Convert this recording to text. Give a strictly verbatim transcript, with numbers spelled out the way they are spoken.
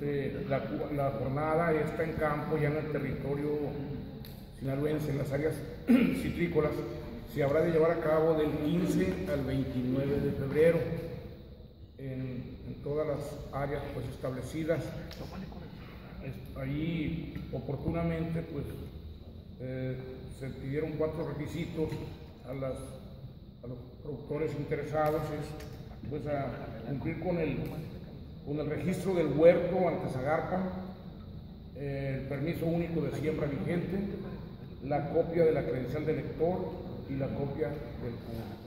este, la, la jornada ya está en campo, ya en el territorio sinaloense, en las áreas citrícolas, se habrá de llevar a cabo del quince al veintinueve de febrero en, en todas las áreas pues establecidas. Ahí oportunamente pues eh, se pidieron cuatro requisitos a, las, a los productores interesados, es, pues a cumplir con el, con el registro del huerto ante Sagarpa, eh, el permiso único de siembra vigente, la copia de la credencial del lector y la copia del público.